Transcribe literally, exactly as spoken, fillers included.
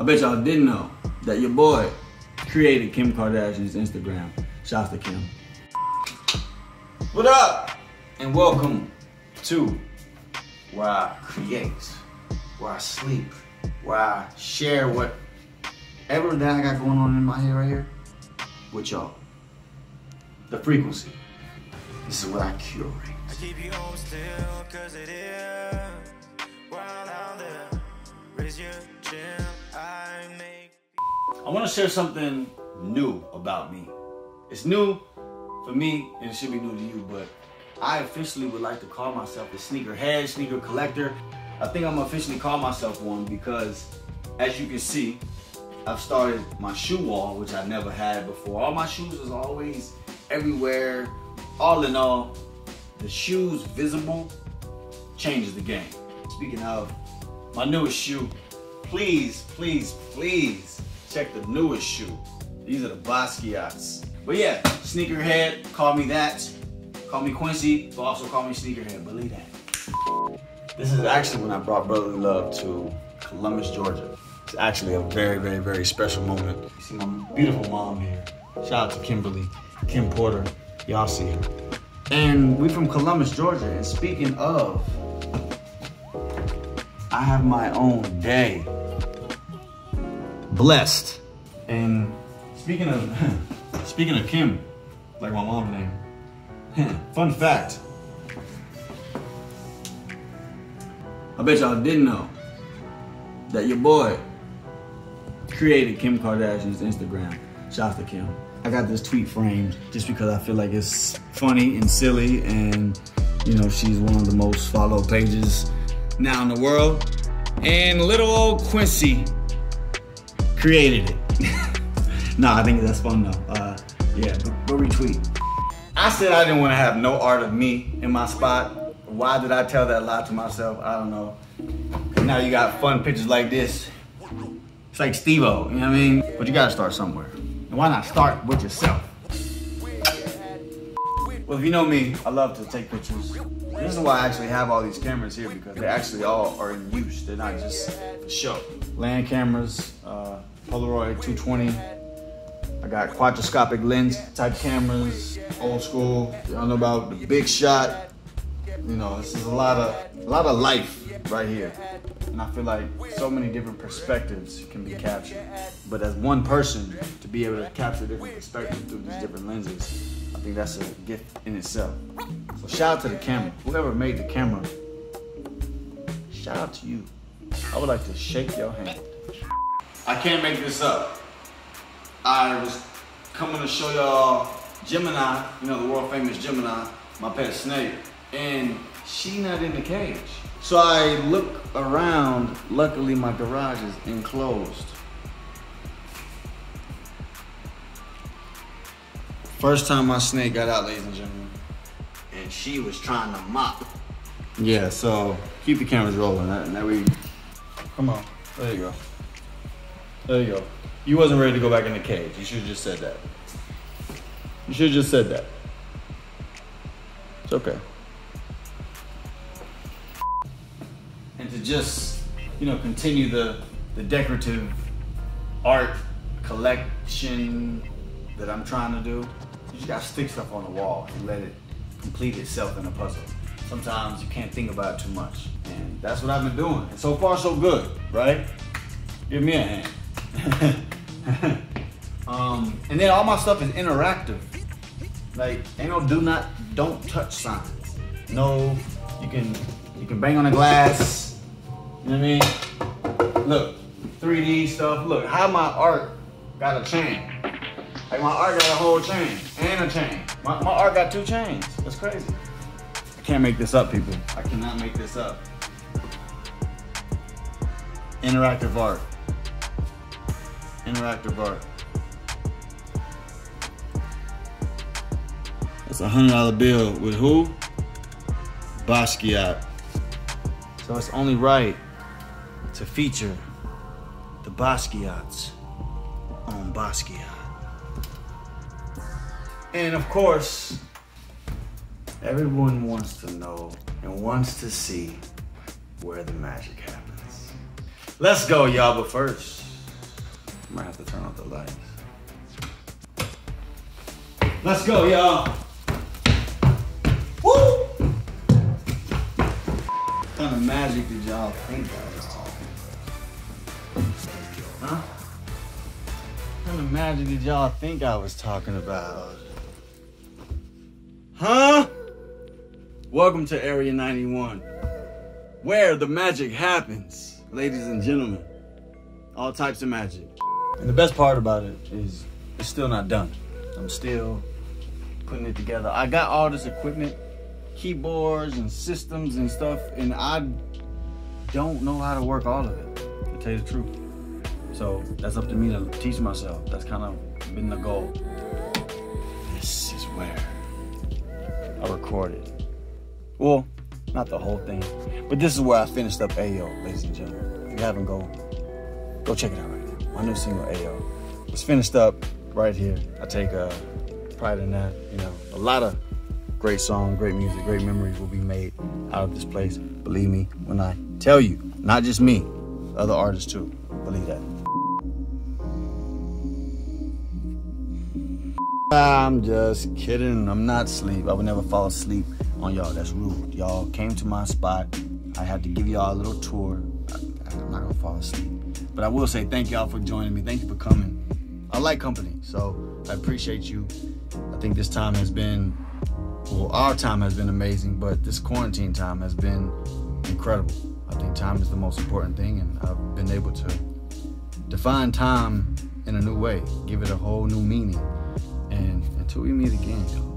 I bet y'all didn't know that your boy created Kim Kardashian's Instagram. Shouts to Kim. What up? And welcome to where I create, where I sleep, where I share whatever that I got going on in my head right here with y'all. The frequency. This is what I curate. I keep you home still, cause it is wild out there. Raise your chin, I make. I want to share something new about me. It's new for me, and it should be new to you, but I officially would like to call myself a sneakerhead, sneaker collector. I think I'm officially call myself one because, as you can see, I've started my shoe wall, which I never had before. All my shoes is always everywhere. All in all, the shoes visible changes the game. Speaking of my newest shoe, please, please, please check the newest shoe. These are the Basquiats. But yeah, sneakerhead, call me that. Call me Quincy, but also call me sneakerhead, believe that. This is actually when I brought Brotherly Love to Columbus, Georgia. It's actually a very, very, very special moment. You see my beautiful mom here. Shout out to Kimberly, Kim Porter. Y'all see it. And we from Columbus, Georgia. And speaking of, I have my own day. Blessed. And speaking of, speaking of Kim, like my mom's name. Fun fact. I bet y'all didn't know that your boy created Kim Kardashian's Instagram. Shouts to Kim. I got this tweet framed just because I feel like it's funny and silly, and you know, she's one of the most followed pages now in the world. And little old Quincy created it. Nah, I think that's fun though. Uh, yeah, but, but retweet. I said I didn't want to have no art of me in my spot. Why did I tell that lie to myself? I don't know. Now you got fun pictures like this. It's like Steve-O, you know what I mean? But you gotta start somewhere. And why not start with yourself? Well, if you know me, I love to take pictures. This is why I actually have all these cameras here, because they actually all are in use. They're not just for show. Land cameras, uh, Polaroid two twenty. I got quadroscopic lens type cameras, old school. Y'all know about the big shot. You know, this is a lot of, a lot of life right here. And I feel like so many different perspectives can be captured. But as one person, to be able to capture different perspectives through these different lenses, I think that's a gift in itself. So shout out to the camera. Whoever made the camera, shout out to you. I would like to shake your hand. I can't make this up. I was coming to show y'all Gemini, you know, the world famous Gemini, my pet snake, and she not in the cage. So I look around, luckily my garage is enclosed. First time my snake got out, ladies and gentlemen, and she was trying to mop. Yeah, so keep the cameras rolling, that, that we, come on, there you go, there you go. You wasn't ready to go back in the cage, you should've just said that. You should've just said that. It's okay. And to just, you know, continue the, the decorative art collection that I'm trying to do, you just gotta stick stuff on the wall and let it complete itself in a puzzle. Sometimes you can't think about it too much. And that's what I've been doing. And so far, so good, right? Give me a hand. um, and then all my stuff is interactive. Like, ain't no do not, don't touch signs. No, you can, you can bang on the glass. You know what I mean? Look, three D stuff. Look, how my art got a chain. Like my art got a whole chain and a chain. My, my art got two chains. That's crazy. I can't make this up, people. I cannot make this up. Interactive art. Interactive art. That's a one hundred dollar bill with who? Basquiat. So it's only right to feature the Basquiats on Basquiat. And of course, everyone wants to know and wants to see where the magic happens. Let's go, y'all, but first, Might have to turn off the lights. Let's go, y'all. Woo! What kind of magic did y'all think I was talking about? Huh? What kind of magic did y'all think I was talking about? Huh? Welcome to Area ninety-one, where the magic happens, ladies and gentlemen. All types of magic. And the best part about it is it's still not done. I'm still putting it together. I got all this equipment, keyboards and systems and stuff, and I don't know how to work all of it, to tell you the truth. So that's up to me to teach myself. That's kind of been the goal. This is where I recorded. Well, not the whole thing, but this is where I finished up Ayo, ladies and gentlemen. If you haven't, go, go check it out right now. My new single, Ayo, was finished up right here. I take uh, pride in that. You know, a lot of great song, great music, great memories will be made out of this place. Believe me when I tell you, not just me, other artists too. Believe that. I'm just kidding. I'm not asleep. I would never fall asleep on y'all. That's rude. Y'all came to my spot. I had to give y'all a little tour. I, I'm not gonna fall asleep. But I will say thank y'all for joining me. Thank you for coming. I like company, so I appreciate you. I think this time has been, well, our time has been amazing, but this quarantine time has been incredible. I think time is the most important thing, and I've been able to define time in a new way, give it a whole new meaning. And until we meet again,